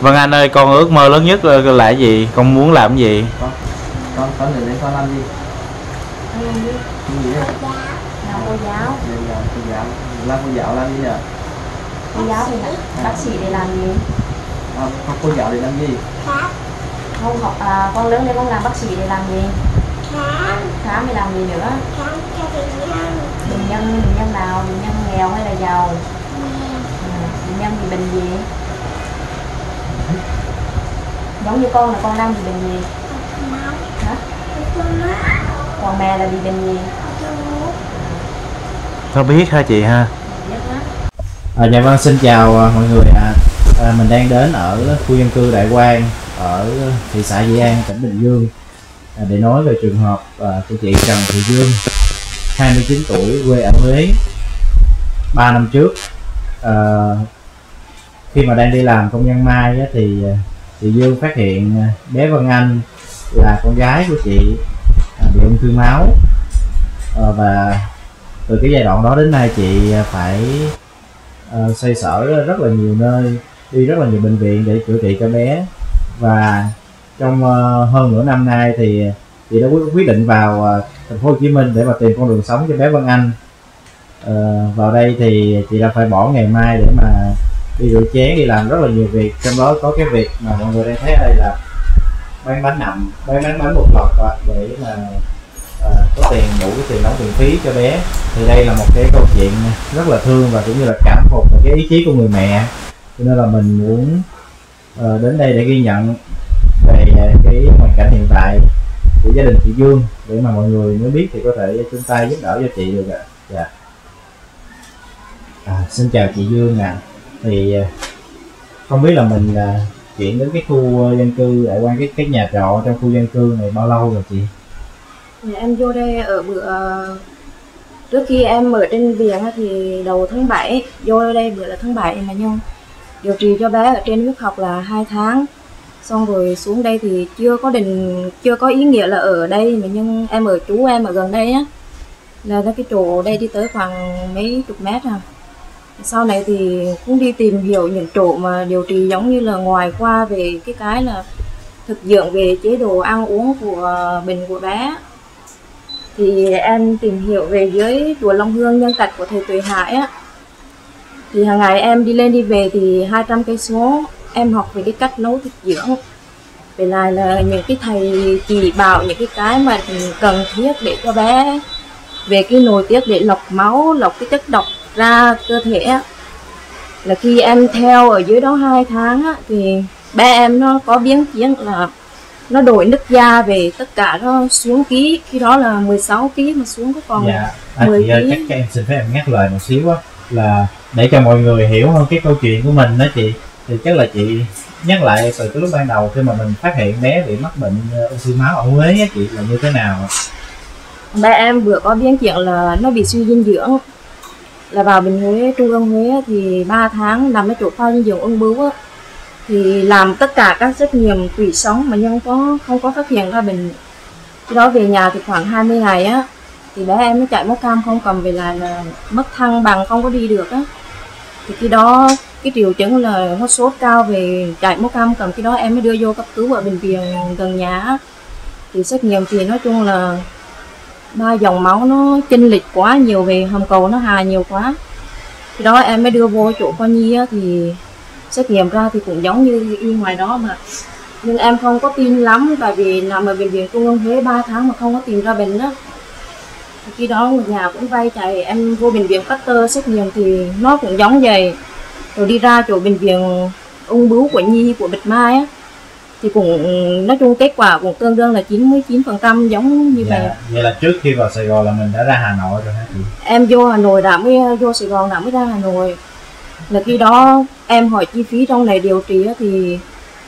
Vân Anh ơi, con ước mơ lớn nhất là gì? Con muốn làm cái gì? Con để con làm gì? Cô giáo. Làm cô giáo làm gì nhỉ? Cô giáo thì bác sĩ để làm gì? Cô giáo để làm gì? Không học à, con lớn lên con làm bác sĩ để làm gì? Khám để làm gì nữa? Khám cho bệnh nhân nào? Bệnh nhân nghèo hay là giàu? Bệnh nhân bị bệnh gì? Giống như con là con đang bị bệnh gì? Hả? Còn mẹ là bị bệnh gì? Có biết hả chị ha? Dạ vâng, xin chào mọi người ạ. Mình đang đến ở khu dân cư Đại Quang ở thị xã Dĩ An, tỉnh Bình Dương để nói về trường hợp của chị Trần Thị Vân, 29 tuổi, quê ở Huế. 3 năm trước, khi mà đang đi làm công nhân may thì chị Vân phát hiện bé Vân Anh là con gái của chị bị ung thư máu, và từ cái giai đoạn đó đến nay chị phải xoay sở rất là nhiều nơi, đi rất là nhiều bệnh viện để chữa trị cho bé. Và trong hơn nửa năm nay thì chị đã quyết định vào thành phố Hồ Chí Minh để mà tìm con đường sống cho bé Vân Anh. Vào đây thì chị đã phải bỏ ngày mai để mà đi rửa chén, đi làm rất là nhiều việc, trong đó có cái việc mà mọi người đang thấy ở đây là bán bánh nậm, bán bánh bột lọc để mà có tiền đủ tiền đóng tiền phí cho bé. Thì đây là một cái câu chuyện rất là thương và cũng như là cảm phục cái ý chí của người mẹ, cho nên là mình muốn đến đây để ghi nhận về cái hoàn cảnh hiện tại của gia đình chị Dương, để mà mọi người nếu biết thì có thể chúng ta giúp đỡ cho chị được ạ. Dạ. Xin chào chị Dương ạ. Thì không biết là mình chuyển đến cái khu dân cư Đại Quang, cái nhà trọ trong khu dân cư này bao lâu rồi chị? Em vô đây ở bữa trước khi em ở trên viện thì đầu tháng 7, vô đây bữa là tháng 7 mà nhung điều trị cho bé ở trên huyết học là 2 tháng, xong rồi xuống đây thì chưa có ý nghĩa là ở đây mà, nhưng em ở chú em ở gần đây á, là cái chỗ đây đi tới khoảng mấy chục mét à. Sau này thì cũng đi tìm hiểu những chỗ mà điều trị giống như là ngoài qua về cái là thực dưỡng về chế độ ăn uống của mình của bé. Thì em tìm hiểu về dưới chùa Long Hương nhân tạch của thầy Tuệ Hải á. Thì hàng ngày em đi lên đi về thì 200 cây số em học về cái cách nấu thực dưỡng. Về lại là những cái thầy chỉ bảo những cái mà cần thiết để cho bé về cái nội tiết để lọc máu, lọc cái chất độc ra cơ thể á. Là khi em theo ở dưới đó 2 tháng á, thì bé em nó có biến chứng là nó đổi nứt da về, tất cả nó xuống ký, khi đó là 16 kg mà xuống có còn 10 kg. Các em xin phép em nhắc lời một xíu á, là để cho mọi người hiểu hơn cái câu chuyện của mình đó chị. Thì chắc là chị nhắc lại từ cái lúc ban đầu khi mà mình phát hiện bé bị mắc bệnh ung thư máu ở Huế á chị, là như thế nào? Bé em vừa có biến chứng là nó bị suy dinh dưỡng, là vào bệnh Huế, trung ương Huế thì 3 tháng nằm ở chỗ khoa dinh dưỡng ung bướu á, thì làm tất cả các xét nghiệm tủy sống mà nhưng không có phát hiện ra bệnh. Cái đó về nhà thì khoảng 20 ngày á, thì bé em nó chạy máu cam không cầm về lại là mất thăng bằng, không có đi được á. Thì khi đó cái triệu chứng là nó sốt cao về chạy máu cam cầm, khi đó em mới đưa vô cấp cứu ở bệnh viện gần nhà á. Thì xét nghiệm thì nói chung là 3 dòng máu nó chênh lệch quá nhiều, về hồng cầu nó hà nhiều quá. Khi đó em mới đưa vô chỗ khoa nhi á, thì xét nghiệm ra thì cũng giống như y ngoài đó mà, nhưng em không có tin lắm, tại vì nằm ở bệnh viện Trung ương Huế 3 tháng mà không có tìm ra bệnh đó. Khi đó người nhà cũng vay chạy em vô bệnh viện Pasteur xét nghiệm thì nó cũng giống vậy. Rồi đi ra chỗ bệnh viện ung bướu của Nhi của Bạch Mai á, thì cũng nói chung kết quả cũng tương đương là 99% giống như vậy. Vậy là trước khi vào Sài Gòn là mình đã ra Hà Nội rồi hả chị? Em vô Hà Nội đã mới vô Sài Gòn đã mới ra Hà Nội. Là khi đó em hỏi chi phí trong này điều trị thì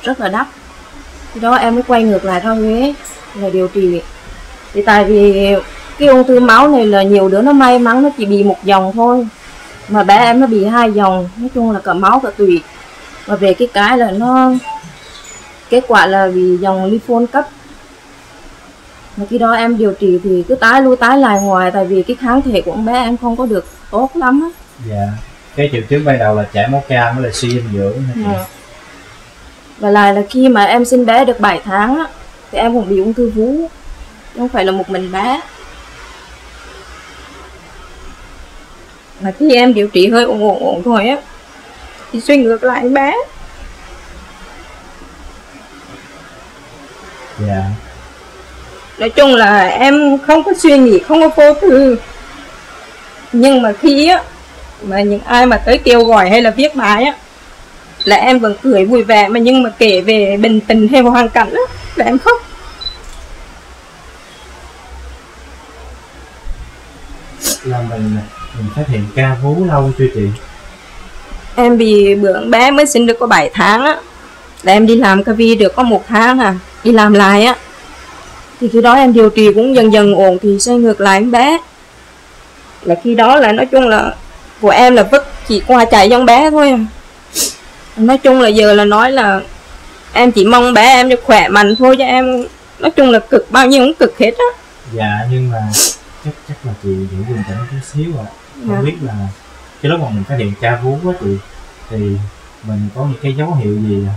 rất là đắt. Khi đó em mới quay ngược lại ra Huế là điều trị. Thì tại vì cái ung thư máu này là nhiều đứa nó may mắn nó chỉ bị một dòng thôi, mà bé em nó bị 2 dòng, nói chung là cả máu cả tủy. Và về cái là nó kết quả là vì dòng lymphoma cấp. Mà khi đó em điều trị thì cứ tái lui tái lại ngoài, tại vì cái kháng thể của bé em không có được tốt lắm á. Dạ. Cái triệu chứng ban đầu là chảy máu cam với lại suy dinh dưỡng. Và lại là khi mà em sinh bé được 7 tháng á, thì em cũng bị ung thư vú, không phải là một mình bé. Mà khi em điều trị hơi ổn thôi á, thì suy ngược lại anh bé. Dạ. Nói chung là em không có suy nghĩ, không có vô tư. Nhưng mà khi á, mà những ai mà tới kêu gọi hay là viết bài á, là em vẫn cười vui vẻ, mà nhưng mà kể về bệnh tình hay hoàn cảnh á, là em khóc. Là mình phát hiện ca vú lâu chưa chị? Em bị bữa bé mới sinh được có 7 tháng á, là em đi làm ca vi được có 1 tháng à, đi làm lại á. Thì khi đó em điều trị cũng dần dần ổn thì xoay ngược lại em bé. Là khi đó là nói chung là của em là vứt chỉ qua chạy cho bé thôi. Nói chung là giờ là nói là em chỉ mong bé em được khỏe mạnh thôi, cho em nói chung là cực bao nhiêu cũng cực hết á. Dạ, nhưng mà chắc là chị giữ bình tĩnh chút xíu ạ. Không biết là cái lúc mà mình phát hiện tra vú á chị, thì mình có những cái dấu hiệu gì à?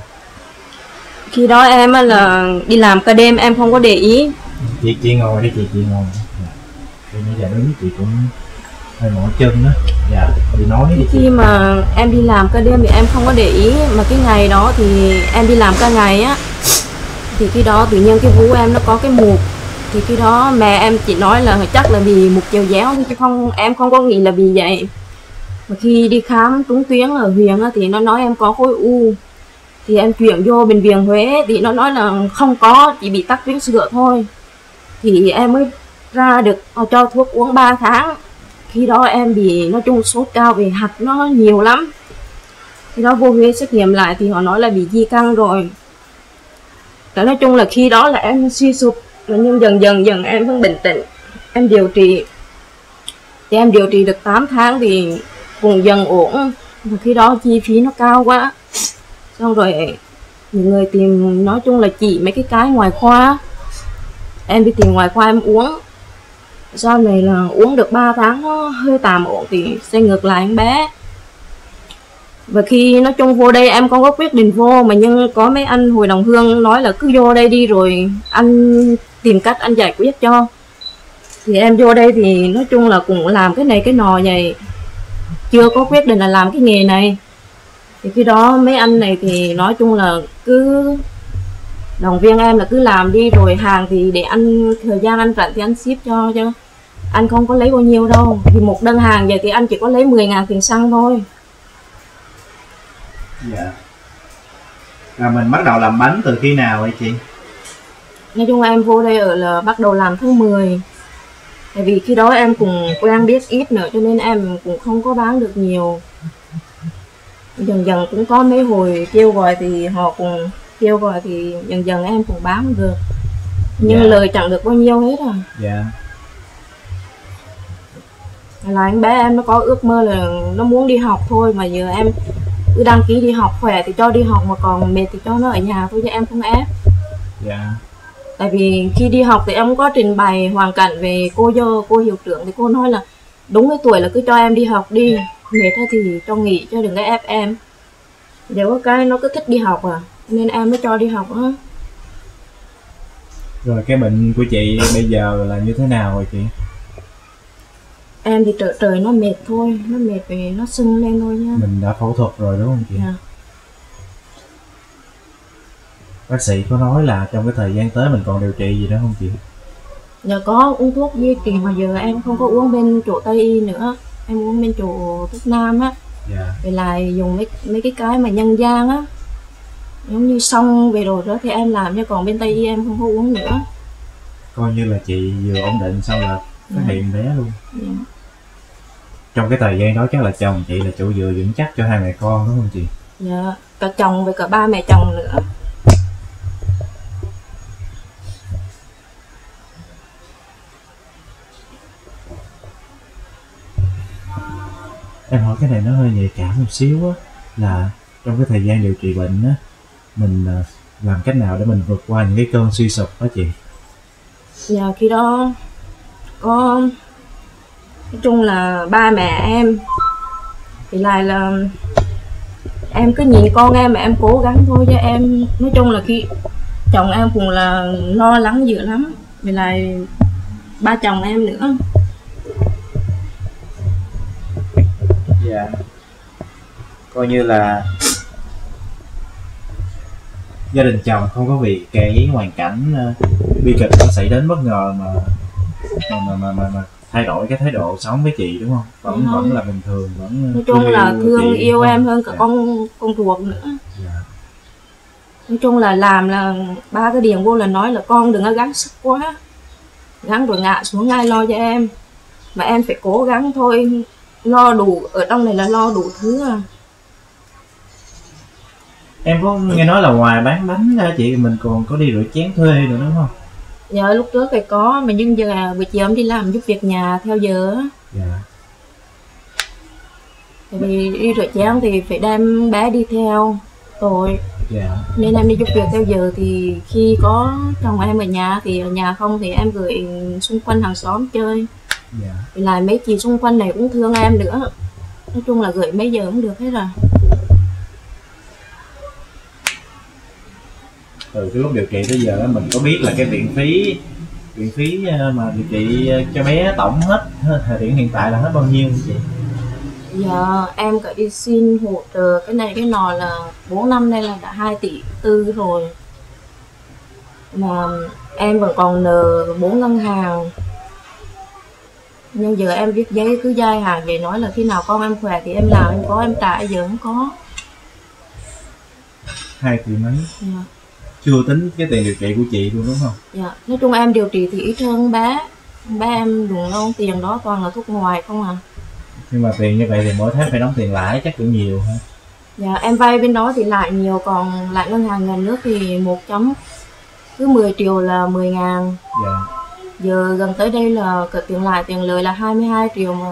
Khi đó em á là đi làm ca đêm em không có để ý. Chị ngồi đi, chị ngồi. Thì bây giờ đứng chị cũng hơi mỏi chân đó. Dạ, chị nói đi. Khi mà em đi làm ca đêm thì em không có để ý, mà cái ngày đó thì em đi làm ca ngày á, thì khi đó tự nhiên cái vú em nó có cái mụn. Thì khi đó mẹ em chỉ nói là chắc là vì mụn chèo déo, chứ không em không có nghĩ là vì vậy. Mà khi đi khám trúng tuyến ở huyện á, thì nó nói em có khối u. Thì em chuyển vô bệnh viện Huế thì nó nói là không có, chỉ bị tắc tuyến sữa thôi. Thì em mới ra được, cho thuốc uống 3 tháng. Khi đó em bị nói chung sốt cao về hạch nó nhiều lắm. Khi đó vô Huế xét nghiệm lại thì họ nói là bị di căn rồi. Đó, nói chung là khi đó là em suy sụp, nhưng dần dần em vẫn bình tĩnh. Em điều trị thì em điều trị được 8 tháng thì cũng dần ổn. Mà khi đó chi phí nó cao quá, xong rồi những người tìm, nói chung là chỉ mấy cái ngoài khoa. Em đi tìm ngoài khoa em uống. Sau này là uống được 3 tháng nó hơi tạm ổn thì sẽ ngược lại em bé. Và khi nói chung vô đây em không có quyết định vô, mà nhưng có mấy anh hội đồng hương nói là cứ vô đây đi rồi anh tìm cách anh giải quyết cho. Thì em vô đây thì nói chung là cũng làm cái này cái nọ vậy, chưa có quyết định là làm cái nghề này. Thì khi đó mấy anh này thì nói chung là cứ động viên em là cứ làm đi, rồi hàng thì để anh thời gian anh rảnh thì anh ship cho, chứ anh không có lấy bao nhiêu đâu. Thì một đơn hàng vậy thì anh chỉ có lấy 10.000 tiền xăng thôi. Dạ. Là mình bắt đầu làm bánh từ khi nào vậy chị? Nói chung em vô đây ở là bắt đầu làm tháng 10. Tại vì khi đó em cũng quen biết ít nữa cho nên em cũng không có bán được nhiều. Dần dần cũng có mấy hồi kêu gọi thì họ cũng kêu gọi thì dần dần em cũng bán được. Nhưng yeah, lời chẳng được bao nhiêu hết à. Dạ. Là anh bé em nó có ước mơ là nó muốn đi học thôi, mà giờ em cứ đăng ký đi học, khỏe thì cho đi học mà còn mệt thì cho nó ở nhà thôi, chứ em không ép. Dạ. Tại vì khi đi học thì em có trình bày hoàn cảnh về cô hiệu trưởng, thì cô nói là đúng cái tuổi là cứ cho em đi học đi, mệt thì cho nghỉ, cho đừng có ép em. Giờ có cái nó cứ thích đi học à, nên em mới cho đi học á. Rồi cái bệnh của chị bây giờ là như thế nào rồi chị? Em thì trời nó mệt thôi, nó mệt vì nó sưng lên thôi nha. Mình đã phẫu thuật rồi đúng không chị? Dạ. Bác sĩ có nói là trong cái thời gian tới mình còn điều trị gì đó không chị? Dạ có, uống thuốc duy trì, mà giờ em không có uống bên chỗ Tây Y nữa, em uống bên chỗ thuốc Nam á. Dạ. Về lại dùng mấy cái mà nhân gian á, giống như xong về rồi đó thì em làm, chứ còn bên Tây Y em không có uống nữa. Coi như là chị vừa ổn định xong là phát hiện bé luôn. Dạ. Trong cái thời gian đó chắc là chồng chị là chỗ dựa vững chắc cho hai mẹ con đúng không chị? Dạ, cả chồng với cả ba mẹ chồng nữa. Em hỏi cái này nó hơi nhạy cảm một xíu á, là trong cái thời gian điều trị bệnh á, mình làm cách nào để mình vượt qua những cái cơn suy sụp đó chị? Dạ, khi đó có nói chung là ba mẹ em thì lại là Em cứ nhìn con em mà em cố gắng thôi, cho em nói chung là khi chồng em cũng là lo lắng dữ lắm, vì là ba chồng em nữa. Dạ, coi như là gia đình chồng không có vì cái hoàn cảnh bi kịch nó xảy đến bất ngờ mà thay đổi cái thái độ sống với chị đúng không? Vẫn là bình thường, vẫn nói chung là thương yêu em hơn cả con ruột nữa. Dạ. Nói chung là làm là ba cái điền vô là nói là con đừng có gắng sức quá, gắng rồi ngã xuống ngay lo cho em, mà em phải cố gắng thôi, lo đủ, ở trong này là lo đủ thứ à. Em có nghe nói là ngoài bán bánh ra chị mình còn có đi rửa chén thuê nữa đúng không? Dạ lúc trước thì có, mà nhưng giờ buổi chiều em đi làm giúp việc nhà theo giờ á. Dạ. Tại vì đi rửa chén thì phải đem bé đi theo rồi. Dạ. Nên em đi giúp việc theo giờ, thì khi có chồng em ở nhà thì ở nhà, không thì em gửi xung quanh hàng xóm chơi. Dạ. Vì là mấy chị xung quanh này cũng thương em nữa. Nói chung là gửi mấy giờ cũng được hết rồi. Từ cái lúc điều trị tới giờ mình có biết là cái viện phí mà điều trị cho bé tổng hết thời điểm hiện tại là hết bao nhiêu chị? Dạ em phải đi xin hỗ trợ cái này cái nọ là 4 năm nay là đã 2,4 tỷ rồi, mà em vẫn còn nợ 4 ngân hàng. Nhưng giờ em viết giấy cứ dai hàng về nói là khi nào con em khỏe thì em làm, em có em trả, giờ không có. 2 tỷ mấy? Dạ. Chưa tính cái tiền điều trị của chị luôn đúng không? Dạ, nói chung em điều trị thì ít hơn bé em đừng lo, tiền đó toàn là thuốc ngoài không à. Nhưng mà tiền như vậy thì mỗi tháng phải đóng tiền lãi chắc cũng nhiều hả? Dạ, em vay bên đó thì lại nhiều, còn lại ngân hàng nhà nước thì cứ 10 triệu là 10.000. Dạ. Giờ gần tới đây là tiền lãi tiền lời là 22 triệu mà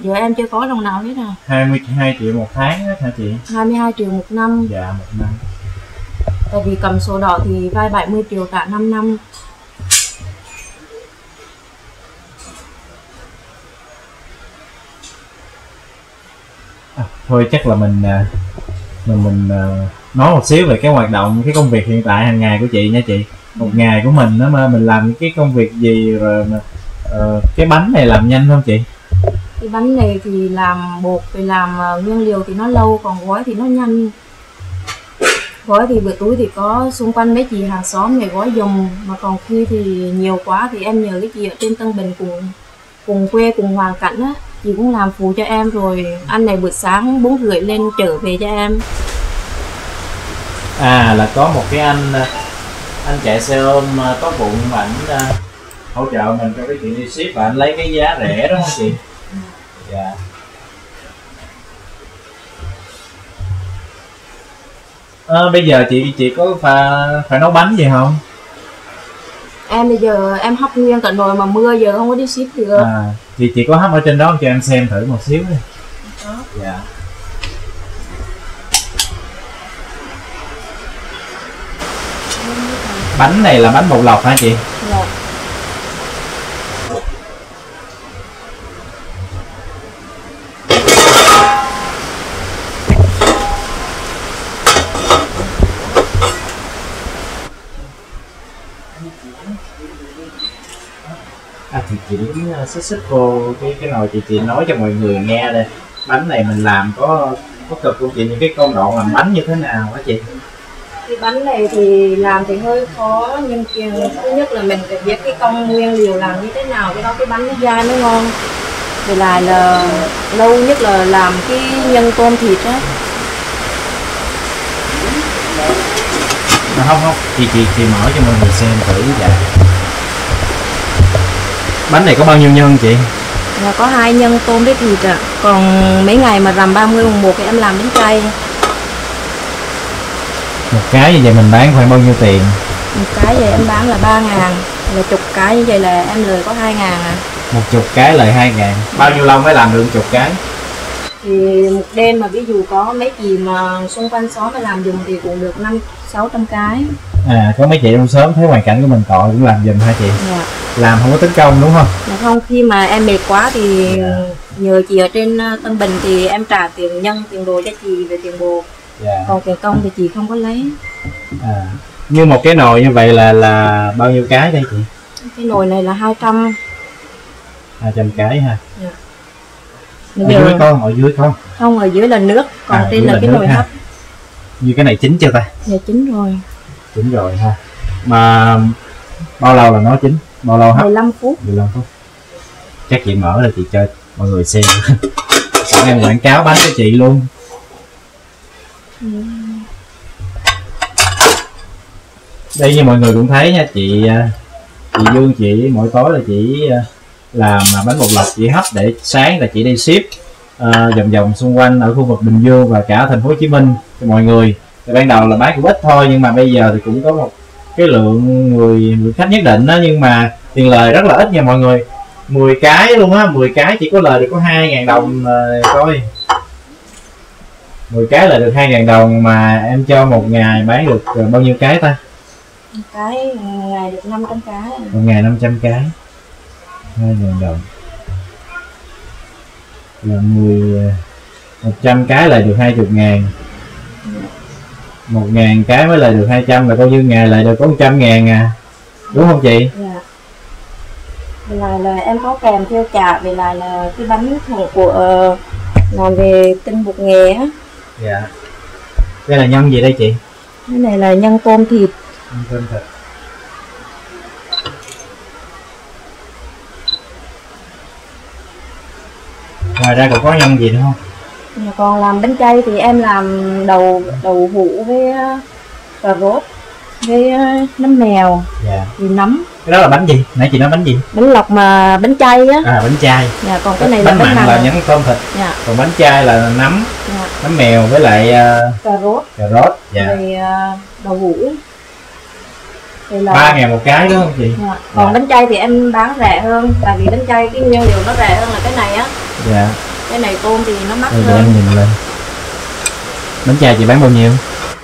giờ em chưa có đồng nào hết à. 22 triệu một tháng hết hả chị? 22 triệu một năm. Dạ, một năm. Tại vì cầm sổ đỏ thì vay 70 triệu cả 5 năm. Thôi chắc là mình nói một xíu về cái hoạt động, cái công việc hiện tại hàng ngày của chị nha chị. Một ngày của mình đó mà mình làm cái công việc gì, rồi cái bánh này làm nhanh không chị? Cái bánh này thì làm bột, thì làm nguyên liệu thì nó lâu, còn gói thì nó nhanh. Gói thì bữa tối thì có xung quanh mấy chị hàng xóm này gói dùng, mà còn khi thì nhiều quá thì em nhờ cái chị ở trên Tân Bình cùng quê cùng hoàn cảnh á, chị cũng làm phụ cho em. Rồi anh này buổi sáng 4:30 lên trở về cho em. À là có một cái anh chạy xe ôm tốt bụng mà anh hỗ trợ mình trong cái chuyện đi ship, và anh lấy cái giá rẻ đó không chị? Dạ. Yeah. Bây giờ chị có phải nấu bánh gì không? Em bây giờ em hấp nguyên cả nồi mà mưa giờ không có đi ship được. À, chị có hấp ở trên đó cho em xem thử một xíu đi. Có. Dạ. Bánh này là bánh bột lọc hả chị? Dạ. Chị đứng xích xích vô cái nồi, chị nói cho mọi người nghe đây. Bánh này mình làm có cực không chị? Những cái công đoạn làm bánh như thế nào hả chị? Cái bánh này thì làm thì hơi khó, nhưng thứ nhất là mình phải biết cái công nguyên liệu làm như thế nào, cái đó cái bánh nó dai nó ngon. Thì là lâu nhất là làm cái nhân tôm thịt á. Không chị mở cho mọi người xem thử. Dạ. Bánh này có bao nhiêu nhân chị? Là có 2 nhân tôm với thịt ạ. Còn mấy ngày mà rằm 30/1 thì em làm bánh chay. Một cái như vậy mình bán khoảng bao nhiêu tiền? Một cái vậy em bán là 3.000, là chục cái như vậy là em lời có 2.000 à. Một chục cái lời 2.000. Bao nhiêu lâu mới làm được một chục cái? Thì một đêm mà ví dụ có mấy gì mà xung quanh xóm mà làm dùng thì cũng được 500-600 cái. Có mấy chị trong xóm thấy hoàn cảnh của mình tội cũng làm giùm hả chị? Dạ. Làm không có tính công đúng không? Dạ không, khi mà em mệt quá thì nhờ chị ở trên Tân Bình thì em trả tiền nhân, tiền đồ cho chị về tiền bồ. Dạ. Còn tiền công thì chị không có lấy. Như một cái nồi như vậy là bao nhiêu cái đây chị? Cái nồi này là 200. 200 cái ha. Dạ. Ở dưới con? Không, ở dưới là nước, còn trên là cái nồi hấp. Như cái này chín chưa ta? Dạ chín rồi. Chín rồi ha. Mà bao lâu là nó chín? Bao lâu hấp? 15 phút. 15 phút. Chắc chị mở là chị cho mọi người xem. Sẵn em quảng cáo bánh cho chị luôn. Đây như mọi người cũng thấy nha chị Dương chị mỗi tối là chị làm bánh bột lọc, chị hấp để sáng là chị đi ship vòng vòng xung quanh ở khu vực Bình Dương và cả thành phố Hồ Chí Minh cho mọi người. Thì ban đầu là bán cũng ít thôi nhưng mà bây giờ thì cũng có một cái lượng người khách nhất định đó, nhưng mà tiền lời rất là ít nha mọi người. 10 cái luôn á, 10 cái chỉ có lời được có 2.000 đồng thôi. 10 cái là được 2.000 đồng mà em cho một ngày bán được bao nhiêu cái ta? Cái ngày được 500 cái. Một ngày 500 cái. 2.000 đồng. Là 100 cái là được 20.000. 1.000 cái mới lời được 200 là bao nhiêu ngày lại được có 100.000 à. Đúng không chị? Dạ. Vì là em có kèm theo chả, vì là cái bánh thằng của làm về tinh bột nghệ á. Dạ. Đây là nhân gì đây chị? Cái này là nhân tôm thịt. Nhân tôm thịt. Ngoài ra còn có nhân gì nữa không? Còn làm bánh chay thì em làm đậu hũ với cà rốt với nấm mèo. Dạ. Thì nấm. Cái đó là bánh gì? Nãy chị nói bánh gì? Bánh lọc mà bánh chay á. À bánh chay. Dạ, còn cái này bánh là bánh mặn là nhánh tôm thịt. Dạ. Còn bánh chay là nấm. Dạ. Nấm mèo với lại cà rốt. Dạ. Rồi đậu hũ. Thì là 3.000 một cái đúng không chị? Dạ. Còn bánh chay thì em bán rẻ hơn, tại vì bánh chay cái nguyên liệu nó rẻ hơn là cái này á. Dạ. Cái này tôm thì nó mắc hơn. Em nhìn lên. Bánh chay chị bán bao nhiêu?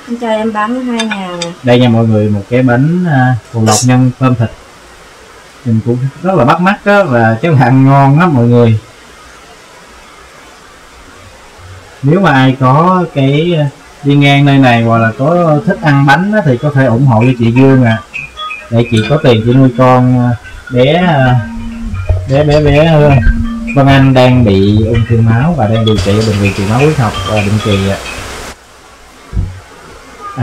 Bánh chay em bán 2.000. Đây nha mọi người, một cái bánh bột lọc nhân tôm thịt. Nhìn cũng rất là bắt mắt đó, và cái hàng ngon lắm mọi người. Nếu mà ai có cái đi ngang nơi này hoặc là có thích ăn bánh đó, thì có thể ủng hộ cho chị Dương à. Để chị có tiền chị nuôi con bé hơn. Vân Anh đang bị ung thư máu và đang điều trị ở Bệnh viện Truyền máu huyết học định kỳ.